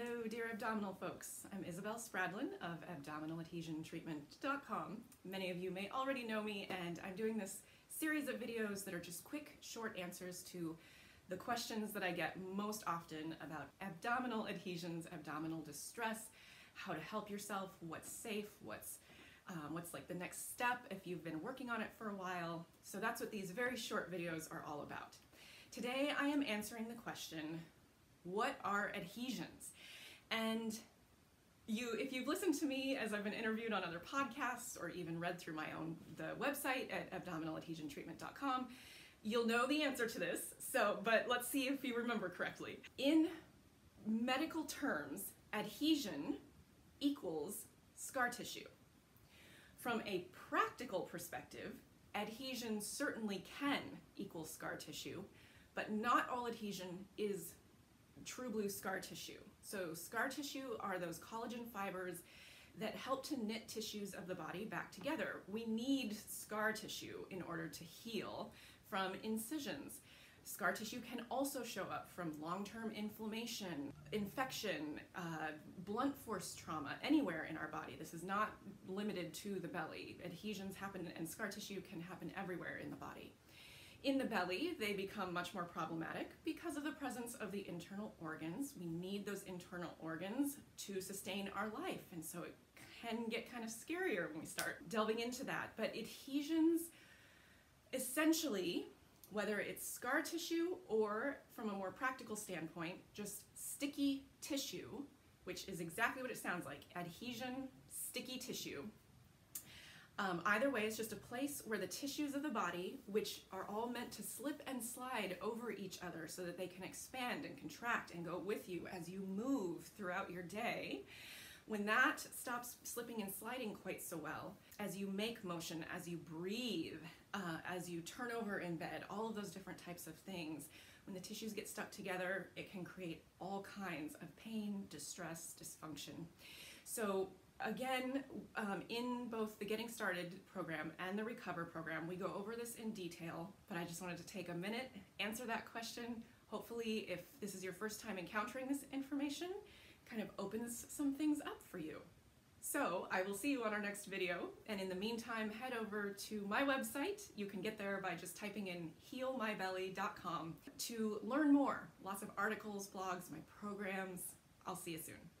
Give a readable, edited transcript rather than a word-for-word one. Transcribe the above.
Hello, dear abdominal folks. I'm Isabel Spradlin of AbdominalAdhesionTreatment.com. Many of you may already know me, and I'm doing this series of videos that are just quick, short answers to the questions that I get most often about abdominal adhesions, abdominal distress, how to help yourself, what's safe, what's like the next step if you've been working on it for a while. So that's what these very short videos are all about. Today I am answering the question, what are adhesions? And if you've listened to me as I've been interviewed on other podcasts or even read through the website at AbdominalAdhesionTreatment.com, you'll know the answer to this. But let's see if you remember correctly. In medical terms, adhesion equals scar tissue. From a practical perspective, adhesion certainly can equal scar tissue, but not all adhesion is true blue scar tissue. So scar tissue are those collagen fibers that help to knit tissues of the body back together. We need scar tissue in order to heal from incisions. Scar tissue can also show up from long-term inflammation, infection, blunt force trauma, anywhere in our body. This is not limited to the belly. Adhesions happen and scar tissue can happen everywhere in the body. In the belly, they become much more problematic because of the presence of the internal organs. We need those internal organs to sustain our life, and so it can get kind of scarier when we start delving into that. But adhesions, essentially, whether it's scar tissue or, from a more practical standpoint, just sticky tissue, which is exactly what it sounds like, adhesion, sticky tissue. Either way, it's just a place where the tissues of the body, which are all meant to slip and slide over each other so that they can expand and contract and go with you as you move throughout your day, when that stops slipping and sliding quite so well, as you make motion, as you breathe, as you turn over in bed, all of those different types of things, when the tissues get stuck together, it can create all kinds of pain, distress, dysfunction. So again, in both the Getting Started program and the Recover program, we go over this in detail, but I just wanted to take a minute, answer that question. Hopefully, if this is your first time encountering this information, it kind of opens some things up for you. So I will see you on our next video, and in the meantime, head over to my website. You can get there by just typing in healmybelly.com to learn more. Lots of articles, blogs, my programs. I'll see you soon.